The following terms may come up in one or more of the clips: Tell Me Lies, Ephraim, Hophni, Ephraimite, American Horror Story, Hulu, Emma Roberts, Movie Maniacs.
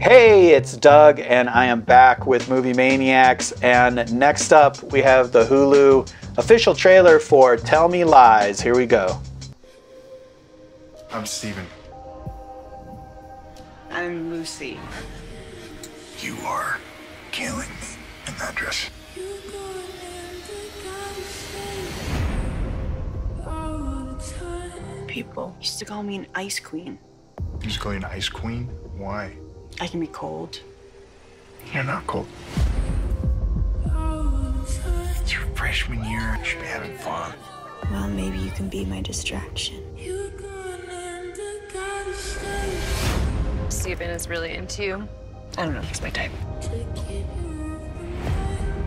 Hey, it's Doug, and I am back with Movie Maniacs, and next up we have the Hulu official trailer for Tell Me Lies. Here we go. I'm Steven. I'm Lucy. You are killing me in that dress. People used to call me an ice queen. You used to call you an ice queen? Why? I can be cold. You're not cold. It's your freshman year. You should be having fun. Well, maybe you can be my distraction. Steven is really into you. I don't know if he's my type.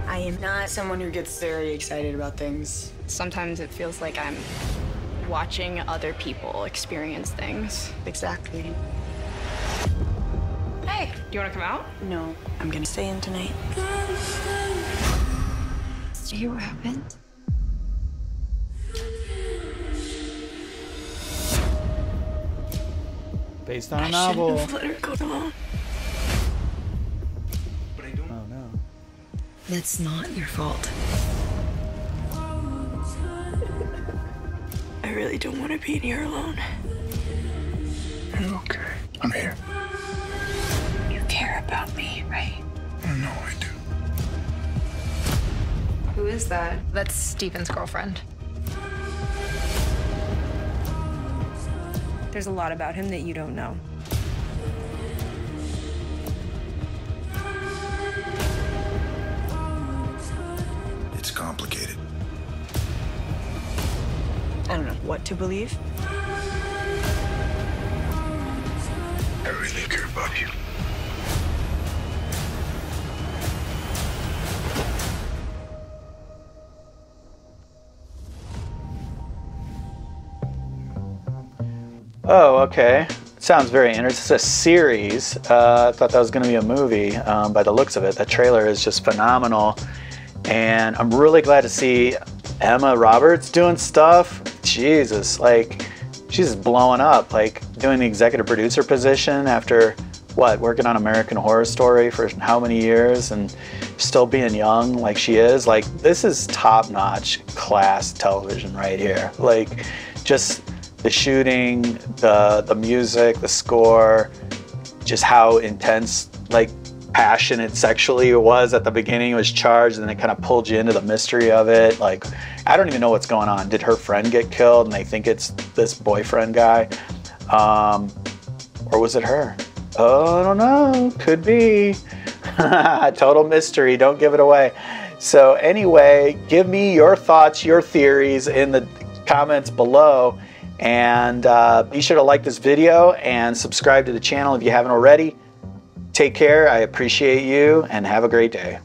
I am not someone who gets very excited about things. Sometimes it feels like I'm watching other people experience things. Exactly. Hey, you want to come out? No, I'm going to stay in tonight. Do you hear what happened? Based on a novel. I shouldn't have let her go to home. But I don't. Oh, no. That's not your fault. I really don't want to be in here alone. You're okay. I'm here. About me, right? No, I do. Who is that? That's Steven's girlfriend. There's a lot about him that you don't know. It's complicated. I don't know what to believe. I really care about you. Oh, okay. It sounds very interesting. It's a series. I thought that was going to be a movie by the looks of it. That trailer is just phenomenal. And I'm really glad to see Emma Roberts doing stuff. Jesus, like, she's blowing up, like doing the executive producer position after, what, working on American Horror Story for how many years and still being young like she is. Like, this is top-notch class television right here. Like, just the shooting, the music, the score, just how intense, like passionate sexually it was at the beginning. It was charged, and then it kind of pulled you into the mystery of it. Like, I don't even know what's going on. Did her friend get killed and they think it's this boyfriend guy? Or was it her? Oh, I don't know, could be. Total mystery, don't give it away. So anyway, give me your thoughts, your theories in the comments below. And be sure to like this video and subscribe to the channel if you haven't already. Take care, I appreciate you, and have a great day.